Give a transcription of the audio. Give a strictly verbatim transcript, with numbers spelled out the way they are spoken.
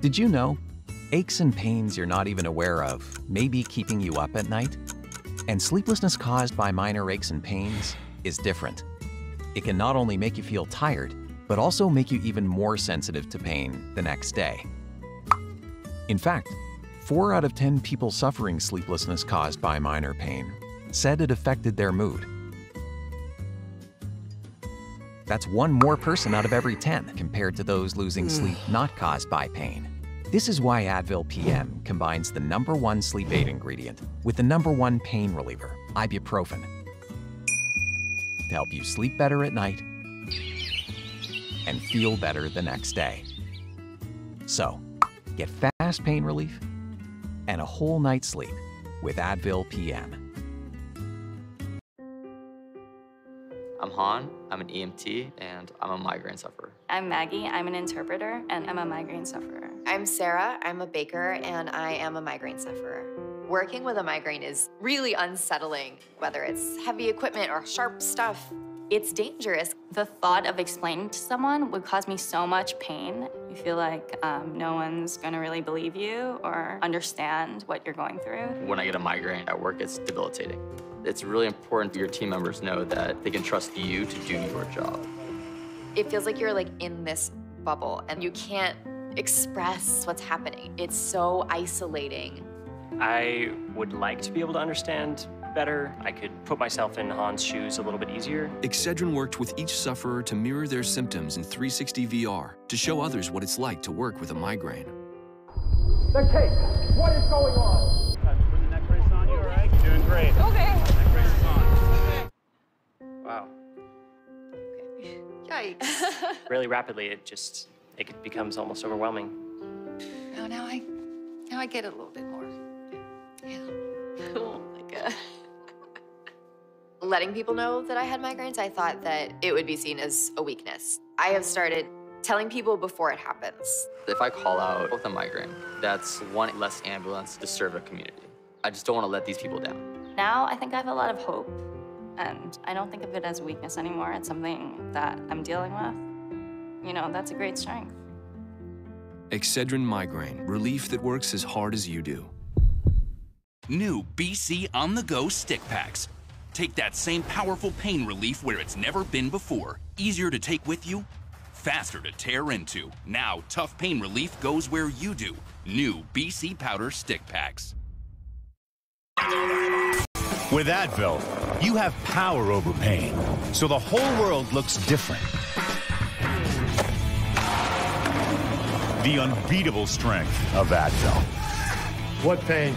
Did you know? Aches and pains you're not even aware of may be keeping you up at night. And sleeplessness caused by minor aches and pains is different. It can not only make you feel tired, but also make you even more sensitive to pain the next day. In fact, four out of ten people suffering sleeplessness caused by minor pain said it affected their mood. That's one more person out of every ten compared to those losing sleep not caused by pain. This is why Advil P M combines the number one sleep aid ingredient with the number one pain reliever, ibuprofen, to help you sleep better at night and feel better the next day. So, get fast pain relief and a whole night's sleep with Advil P M. I'm Han, I'm an E M T, and I'm a migraine sufferer. I'm Maggie, I'm an interpreter, and I'm a migraine sufferer. I'm Sarah, I'm a baker, and I am a migraine sufferer. Working with a migraine is really unsettling, whether it's heavy equipment or sharp stuff. It's dangerous. The thought of explaining to someone would cause me so much pain. You feel like um, no one's gonna really believe you or understand what you're going through. When I get a migraine at work, it's debilitating. It's really important your team members know that they can trust you to do your job. It feels like you're like in this bubble and you can't express what's happening. It's so isolating. I would like to be able to understand better. I could put myself in Han's shoes a little bit easier. Excedrin worked with each sufferer to mirror their symptoms in three sixty V R to show others what it's like to work with a migraine. The case, what is going on? Touch with the neck brace on you, all right? You're doing great. Okay. Neck brace is on. Wow. Yikes. Really rapidly, it just, it becomes almost overwhelming. Oh, now I, now I get it a little bit more. Yeah. Cool. Letting people know that I had migraines, I thought that it would be seen as a weakness. I have started telling people before it happens. If I call out with a migraine, that's one less ambulance to serve a community. I just don't want to let these people down. Now I think I have a lot of hope, and I don't think of it as weakness anymore. It's something that I'm dealing with. You know, that's a great strength. Excedrin Migraine, relief that works as hard as you do. New B C On The Go Stick Packs. Take that same powerful pain relief where it's never been before. Easier to take with you, faster to tear into. Now tough pain relief goes where you do. New B C Powder Stick Packs. With Advil, you have power over pain, so the whole world looks different. The unbeatable strength of Advil. What pain?